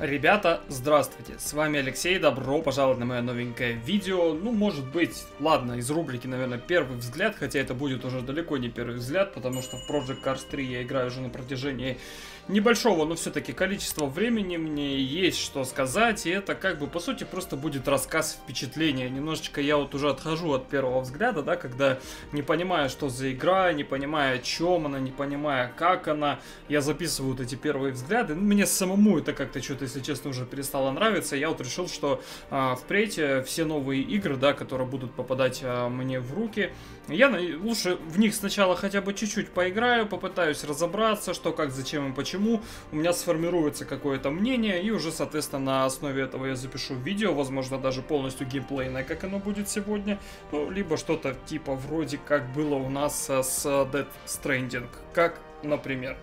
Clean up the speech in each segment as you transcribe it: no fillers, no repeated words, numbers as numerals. Ребята, здравствуйте, с вами Алексей, добро пожаловать на мое новенькое видео. Ну, может быть, ладно, из рубрики, наверное, первый взгляд, хотя это будет уже далеко не первый взгляд, потому что в Project Cars 3 я играю уже на протяжении небольшого, но все-таки количества времени, мне есть что сказать, и это как бы, по сути, просто будет рассказ впечатления. Немножечко я вот уже отхожу от первого взгляда, да, когда не понимая, что за игра, не понимая, о чем она, не понимая, как она, я записываю вот эти первые взгляды, ну, мне самому это как-то что-то, если честно, уже перестало нравиться. Я вот решил, что впредь все новые игры, да, которые будут попадать мне в руки, я лучше в них сначала хотя бы чуть-чуть поиграю, попытаюсь разобраться, что, как, зачем и почему. У меня сформируется какое-то мнение, и уже, соответственно, на основе этого я запишу видео, возможно, даже полностью геймплейное, как оно будет сегодня, ну, либо что-то типа вроде как было у нас с Death Stranding, как например.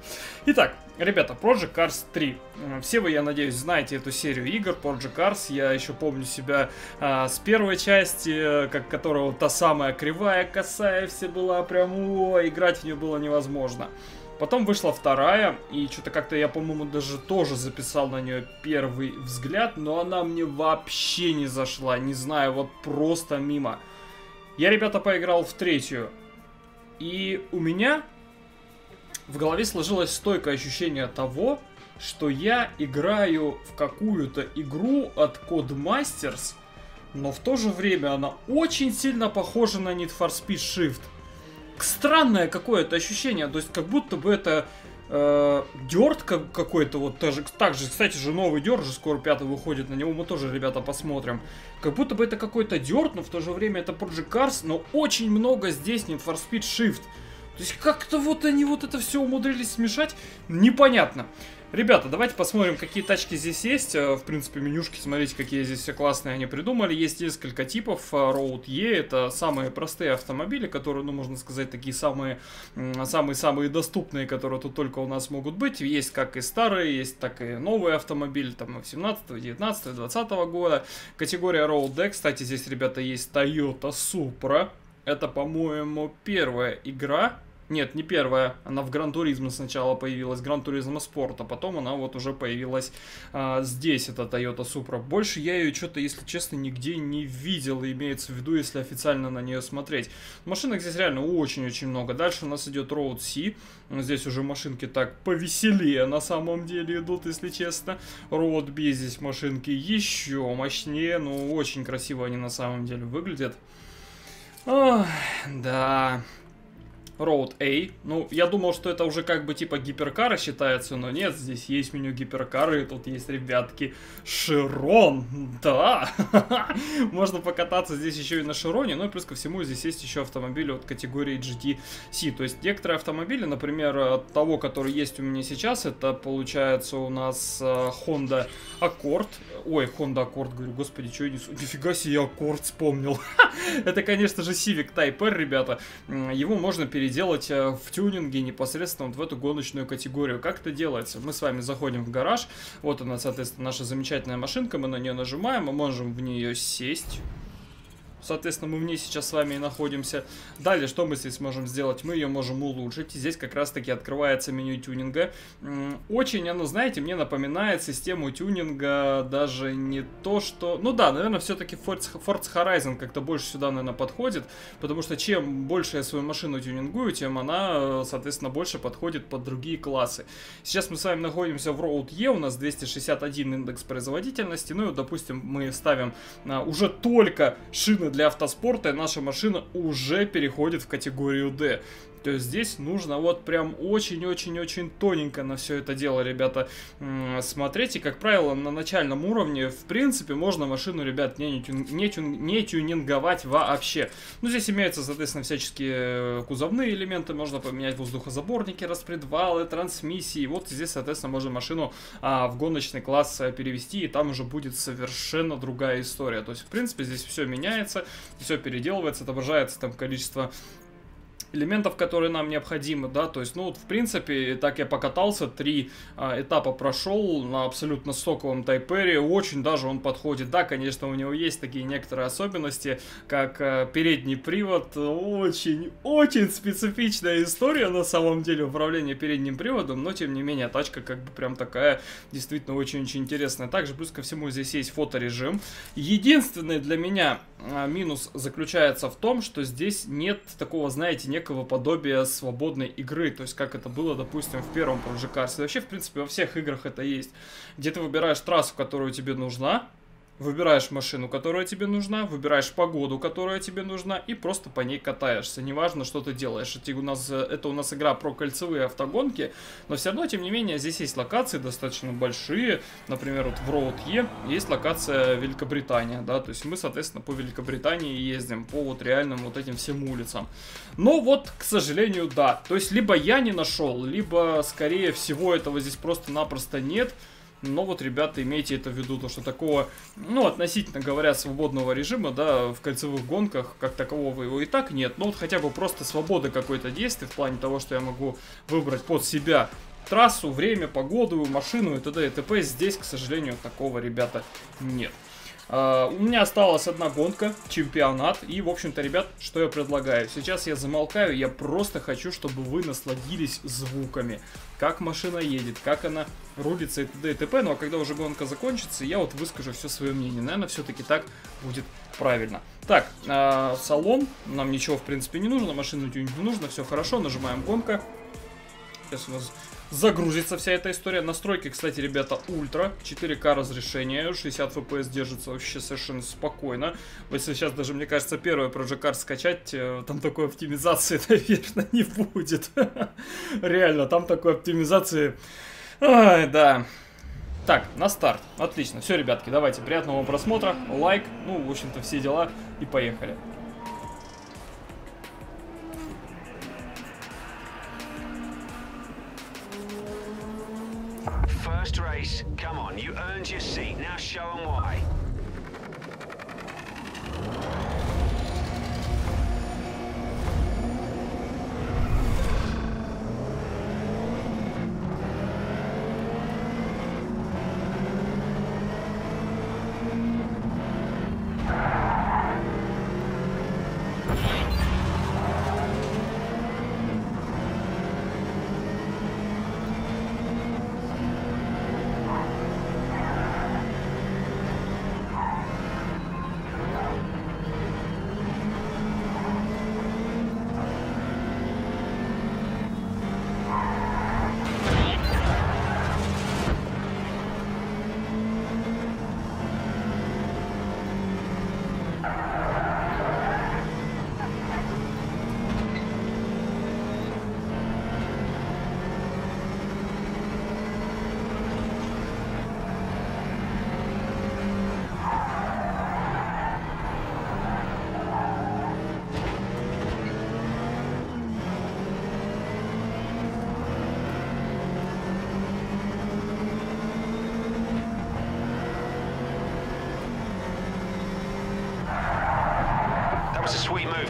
Итак, ребята, Project Cars 3. Все вы, я надеюсь, знаете эту серию игр Project Cars. Я еще помню себя с первой части, как которого та самая кривая, косая, все была прям, о, играть в нее было невозможно. Потом вышла вторая, и что-то как-то я, по-моему, даже тоже записал на нее первый взгляд, но она мне вообще не зашла, не знаю, вот просто мимо. Я, ребята, поиграл в третью, и у меня в голове сложилось стойкое ощущение того, что я играю в какую-то игру от Codemasters, но в то же время она очень сильно похожа на Need for Speed Shift. Странное какое-то ощущение, то есть как будто бы это дёрт какой-то, вот так же, кстати же, новый дёрт же скоро 5-й выходит, на него мы тоже, ребята, посмотрим. Как будто бы это какой-то дёрт, но в то же время это Project Cars, но очень много здесь Need for Speed Shift. То есть как-то вот они вот это все умудрились смешать, непонятно. Ребята, давайте посмотрим, какие тачки здесь есть. В принципе, менюшки, смотрите, какие здесь все классные они придумали. Есть несколько типов. Road E, это самые простые автомобили, которые, ну, можно сказать, такие самые-самые доступные, которые тут только у нас могут быть. Есть как и старые, есть так и новые автомобили, там, 17-го, 19-го, 20-го года. Категория Road E, кстати, здесь, ребята, есть Toyota Supra. Это, по-моему, первая игра. Нет, не первая. Она в Gran Turismo сначала появилась, Gran Turismo Sport, а потом она вот уже появилась здесь, это Toyota Supra. Больше я ее что-то, если честно, нигде не видел, имеется в виду, если официально на нее смотреть. Машинок здесь реально очень-очень много. Дальше у нас идет Road C. Здесь уже машинки так повеселее на самом деле идут, если честно. Road B, здесь машинки еще мощнее, но очень красиво они на самом деле выглядят. Ох, да... Road A. Ну, я думал, что это уже как бы типа гиперкара считается, но нет, здесь есть меню гиперкары, и тут есть, ребятки, Chiron. Да! Можно покататься здесь еще и на Chiron'е, ну и плюс ко всему здесь есть еще автомобили от категории GTC. То есть некоторые автомобили, например, от того, который есть у меня сейчас, это получается у нас Honda Accord. Ой, Honda Accord, говорю, господи, что я несу? Нифига себе, я Accord вспомнил. Это, конечно же, Civic Type R, ребята. Его можно переделать в тюнинге непосредственно вот в эту гоночную категорию. Как это делается? Мы с вами заходим в гараж. Вот у нас, соответственно, наша замечательная машинка. Мы на нее нажимаем, мы можем в нее сесть. Соответственно, мы в ней сейчас с вами и находимся. Далее, что мы здесь можем сделать? Мы ее можем улучшить. Здесь как раз-таки открывается меню тюнинга. Очень оно, знаете, мне напоминает систему тюнинга даже не то, что... Ну да, наверное, все-таки Forza Horizon как-то больше сюда, наверное, подходит. Потому что чем больше я свою машину тюнингую, тем она, соответственно, больше подходит под другие классы. Сейчас мы с вами находимся в Road E. У нас 261 индекс производительности. Ну и, допустим, мы ставим уже только шины для автоспорта, и наша машина уже переходит в категорию D. То есть здесь нужно вот прям очень-очень-очень тоненько на все это дело, ребята, смотреть. И, как правило, на начальном уровне, в принципе, можно машину, ребят, не тюнинговать вообще. Ну, здесь имеются, соответственно, всяческие кузовные элементы. Можно поменять воздухозаборники, распредвалы, трансмиссии. Вот здесь, соответственно, можно машину в гоночный класс перевести, и там уже будет совершенно другая история. То есть, в принципе, здесь все меняется, все переделывается, отображается там количество элементов, которые нам необходимы, да, то есть, ну, вот, в принципе, так я покатался, 3 этапа прошел на абсолютно стоковом Type R, очень даже он подходит, да, конечно, у него есть такие некоторые особенности, как передний привод, очень специфичная история на самом деле управления передним приводом, но, тем не менее, тачка как бы прям такая, действительно, очень интересная. Также, плюс ко всему, здесь есть фоторежим. Единственный для меня минус заключается в том, что здесь нет такого, знаете, некого подобия свободной игры, то есть как это было, допустим, в первом Project Cars. Вообще, в принципе, во всех играх это есть, где ты выбираешь трассу, которую тебе нужна, выбираешь машину, которая тебе нужна, выбираешь погоду, которая тебе нужна, и просто по ней катаешься. Неважно, что ты делаешь. Это у нас игра про кольцевые автогонки, но все равно, тем не менее, здесь есть локации достаточно большие. Например, вот в Road E есть локация Великобритания, да, то есть мы, соответственно, по Великобритании ездим, по вот реальным вот этим всем улицам. Но вот, к сожалению, да. То есть либо я не нашел, либо, скорее всего, этого здесь просто-напросто нет. Но вот, ребята, имейте это в виду, то что такого, ну, относительно говоря, свободного режима, да, в кольцевых гонках, как такового его и так нет. Но вот хотя бы просто свобода какой-то действия в плане того, что я могу выбрать под себя трассу, время, погоду, машину и т.д. и т.п. Здесь, к сожалению, такого, ребята, нет. У меня осталась одна гонка, чемпионат, и, в общем-то, ребят, что я предлагаю? Сейчас я замолкаю, я просто хочу, чтобы вы насладились звуками, как машина едет, как она рулится и т.д. и т.п. Ну, а когда уже гонка закончится, я вот выскажу все свое мнение. Наверное, все-таки так будет правильно. Так, салон, нам ничего, в принципе, не нужно, машину тюнить не нужно, все хорошо, нажимаем гонка. Сейчас у нас загрузится вся эта история. Настройки, кстати, ребята, ультра. 4К разрешение, 60 FPS держится вообще совершенно спокойно. Если сейчас даже, мне кажется, первый Project Cars скачать, там такой оптимизации, наверное, не будет. Реально, там такой оптимизации... Ай, да... Так, на старт. Отлично. Все, ребятки, давайте. Приятного просмотра. Лайк. Ну, в общем-то, все дела. И поехали. First race, come on, you earned your seat, now show them why.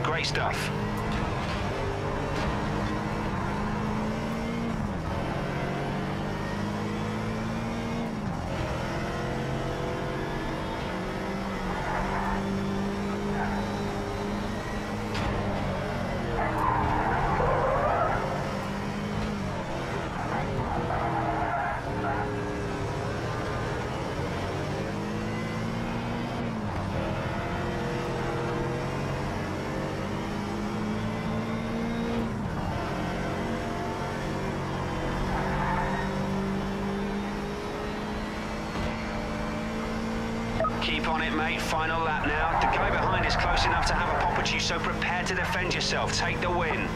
Great stuff. Keep on it, mate. Final lap now. The guy behind is close enough to have a pop at you, so prepare to defend yourself. Take the win.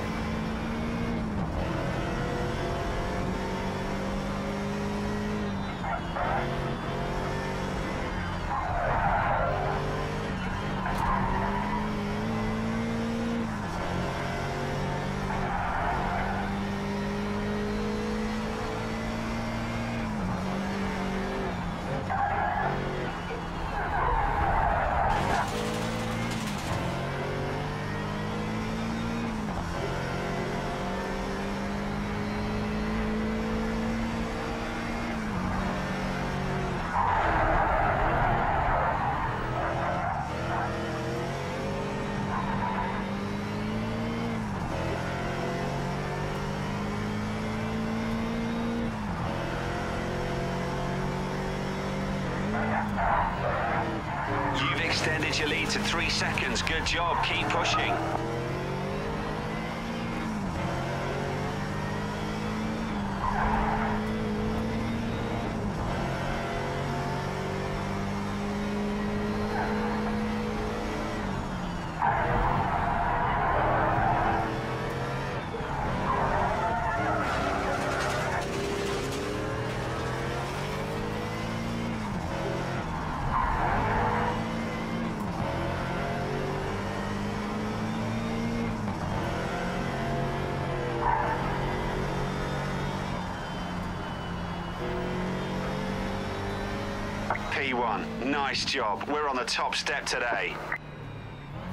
You've extended your lead to 3 seconds. Good job. Keep pushing.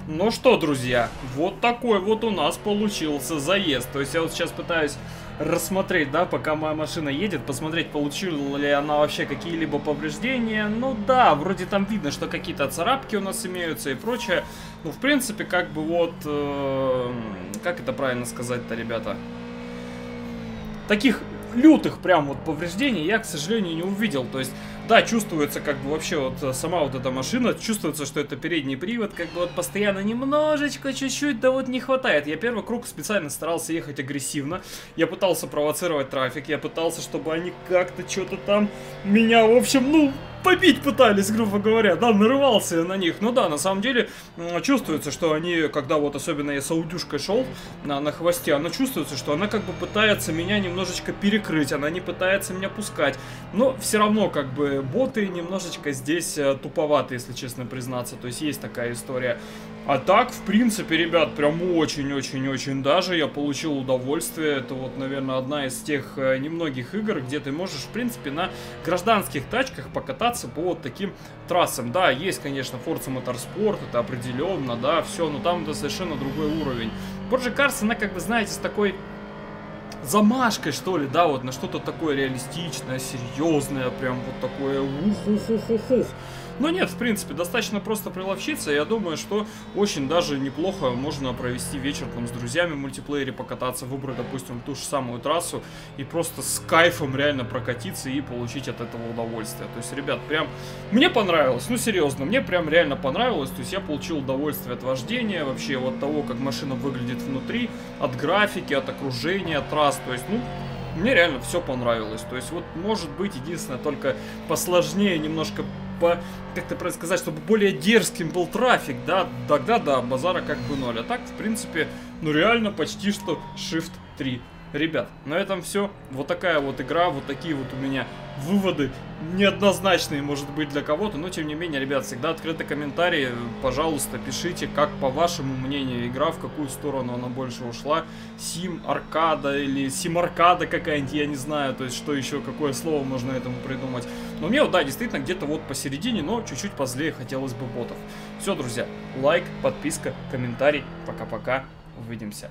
Ну что, друзья, вот такой вот у нас получился заезд. То есть я вот сейчас пытаюсь рассмотреть, да, пока моя машина едет, посмотреть, получила ли она вообще какие-либо повреждения. Ну да, вроде там видно, что какие-то царапки у нас имеются и прочее. Ну, в принципе, как бы вот... как это правильно сказать-то, ребята? Таких лютых прям вот повреждений я, к сожалению, не увидел. То есть... Да, чувствуется как бы вообще вот сама вот эта машина, чувствуется, что это передний привод, как бы вот постоянно немножечко, чуть-чуть, да вот не хватает. Я первый круг специально старался ехать агрессивно, я пытался провоцировать трафик, я пытался, чтобы они как-то что-то там меня, в общем, ну... побить пытались, грубо говоря, да, нарывался на них. Ну да, на самом деле чувствуется, что они, когда вот особенно я с аудюшкой шел на хвосте, она чувствуется, что она как бы пытается меня немножечко перекрыть, она не пытается меня пускать. Но все равно как бы боты немножечко здесь туповаты, если честно признаться, то есть есть такая история. А так, в принципе, ребят, прям очень-очень-очень даже я получил удовольствие. Это вот, наверное, одна из тех немногих игр, где ты можешь, в принципе, на гражданских тачках покататься по вот таким трассам. Да, есть, конечно, Forza Motorsport, это определенно, да, все, но там это совершенно другой уровень. Project Cars, она, как бы, знаете, с такой... замашкой, что ли, да, вот на что-то такое реалистичное, серьезное, прям вот такое ух-ух-ух-ух-ух. Но нет, в принципе, достаточно просто приловчиться, я думаю, что очень даже неплохо можно провести вечер там с друзьями в мультиплеере, покататься, выбрать, допустим, ту же самую трассу и просто с кайфом реально прокатиться и получить от этого удовольствие. То есть, ребят, прям мне понравилось, ну серьезно, мне прям реально понравилось, то есть я получил удовольствие от вождения, вообще от того, как машина выглядит внутри, от графики, от окружения, от трассы. То есть, ну, мне реально все понравилось. То есть, вот, может быть, единственное, только посложнее немножко, как-то правильно сказать, чтобы более дерзким был трафик, да, тогда, да, базара как бы ноль. А так, в принципе, ну, реально почти что Shift 3. Ребят, на этом все. Вот такая вот игра, вот такие вот у меня выводы, неоднозначные, может быть, для кого-то, но тем не менее, ребят, всегда открыты комментарии, пожалуйста, пишите, как по вашему мнению игра, в какую сторону она больше ушла, сим-аркада или сим-аркада какая-нибудь, я не знаю, то есть что еще, какое слово можно этому придумать, но мне, да, действительно, где-то вот посередине, но чуть-чуть позлее хотелось бы ботов. Все, друзья, лайк, подписка, комментарий, пока-пока, увидимся.